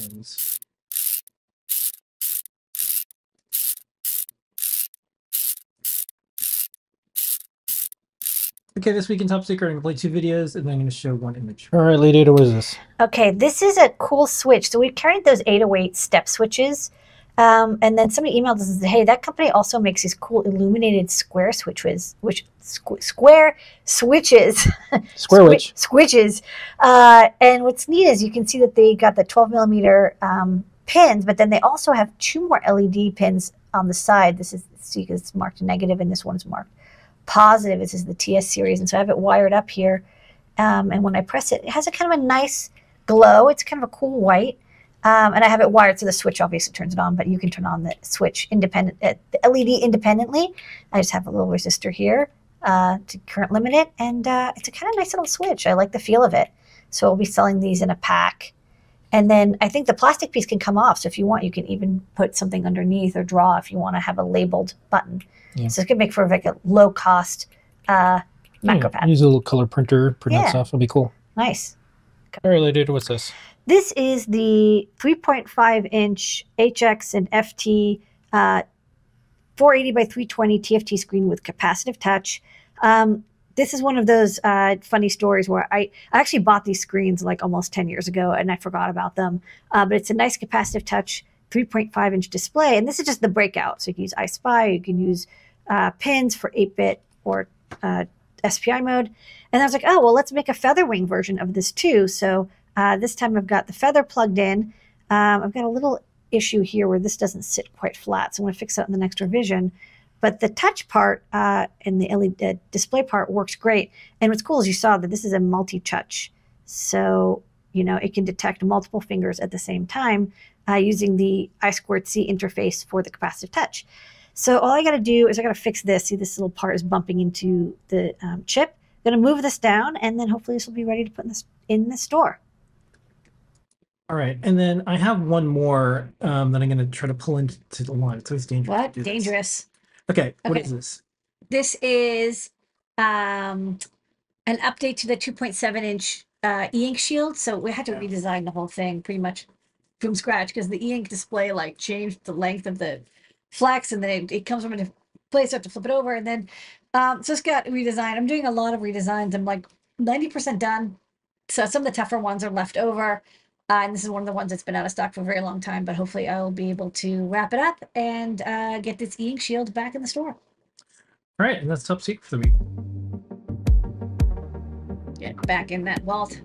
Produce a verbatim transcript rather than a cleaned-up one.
things. Okay, this week in Top Secret, I'm going to play two videos, and then I'm going to show one image. All right, Lady Ada, what is this? Okay, this is a cool switch. So we've carried those eight oh eight step switches, um, and then somebody emailed us and said, hey, that company also makes these cool illuminated square switches, which squ square switches. Square witch. Switches. Uh, and what's neat is you can see that they got the twelve millimeter um, pins, but then they also have two more L E D pins on the side. This is, see, it's marked negative, and this one's marked positive. This is the T S series, and so I have it wired up here, um, and when I press it, it has a kind of a nice glow. It's kind of a cool white, um, and I have it wired so the switch obviously turns it on, but you can turn on the switch independent, uh, the L E D independently. I just have a little resistor here uh, to current limit it, and uh, it's a kind of nice little switch. I like the feel of it, so we'll be selling these in a pack. And then I think the plastic piece can come off, so if you want, you can even put something underneath or draw if you want to have a labeled button. Yeah. So it could make for like a low-cost uh, macro yeah, pad. Use a little color printer, print yeah. out stuff. It'll be cool. Nice. All right, Lady Ada, what's this? This is the three point five inch H X and F T uh, four eighty by three twenty T F T screen with capacitive touch. Um, this is one of those uh, funny stories where I, I actually bought these screens like almost ten years ago, and I forgot about them. Uh, but it's a nice capacitive touch three point five inch display, and this is just the breakout. So you can use I S P I, you can use uh, pins for eight bit or uh, S P I mode. And I was like, oh, well, let's make a featherwing version of this too. So uh, this time I've got the feather plugged in. Um, I've got a little issue here where this doesn't sit quite flat, so I'm going to fix that in the next revision. But the touch part uh, and the L E D uh, display part works great. And what's cool is you saw that this is a multi-touch. So, you know, it can detect multiple fingers at the same time, Uh, using the I two C interface for the capacitive touch. So all I got to do is I got to fix this. See, this little part is bumping into the um, chip. I'm going to move this down, and then hopefully this will be ready to put in, this, in the store. All right, and then I have one more um, that I'm going to try to pull into the line. It's always dangerous. What? Dangerous. Okay, okay, what is this? This is um, an update to the two point seven inch uh, e-ink shield. So we had to yeah. redesign the whole thing pretty much from scratch, because the e-ink display like changed the length of the flex, and then it, it comes from a different place, so I have to flip it over, and then um so it's got redesigned. I'm doing a lot of redesigns. I'm like ninety percent done, so some of the tougher ones are left over, uh, and this is one of the ones that's been out of stock for a very long time, but hopefully I'll be able to wrap it up and uh get this e-ink shield back in the store. All right, and that's Top Secret for me. Get back in that vault.